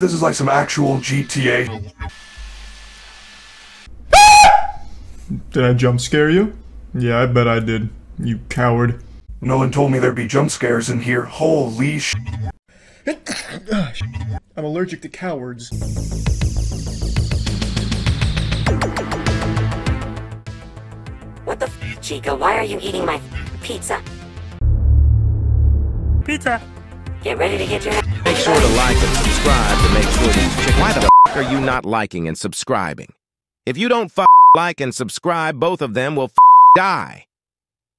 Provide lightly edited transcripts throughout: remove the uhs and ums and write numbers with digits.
This is like some actual GTA. Did I jump scare you? Yeah, I bet I did. You coward. No one told me there'd be jump scares in here. Holy sh. I'm allergic to cowards. What the f, Chica? Why are you eating my pizza? Pizza. Get ready to get your. Make sure to like and subscribe to make sure these chickens. Why the f are you not liking and subscribing? If you don't f like and subscribe, both of them will f die.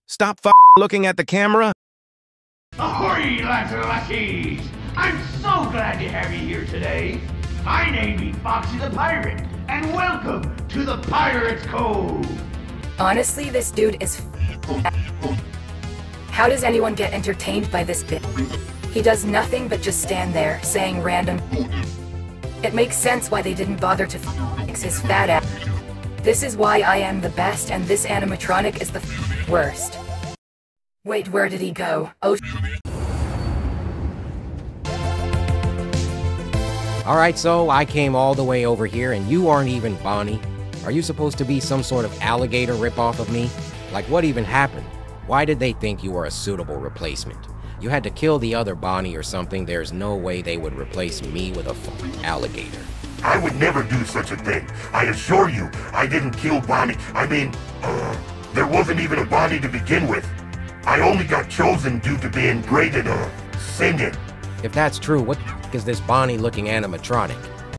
Stop f looking at the camera. Ahoy, lucky! I'm so glad to have you here today. I named me Foxy the Pirate, and welcome to the Pirate's Cove. Honestly, this dude is How does anyone get entertained by this bit? He does nothing but just stand there, saying random It makes sense why they didn't bother to fix his fat ass. This is why I am the best and this animatronic is the worst. Wait, where did he go? Oh. Alright, so I came all the way over here and you aren't even Bonnie. Are you supposed to be some sort of alligator ripoff of me? Like, what even happened? Why did they think you were a suitable replacement? You had to kill the other Bonnie or something. There's no way they would replace me with a fucking alligator. I would never do such a thing. I assure you, I didn't kill Bonnie. I mean, there wasn't even a Bonnie to begin with. I only got chosen due to being great at singing. If that's true, what the f is this Bonnie-looking animatronic?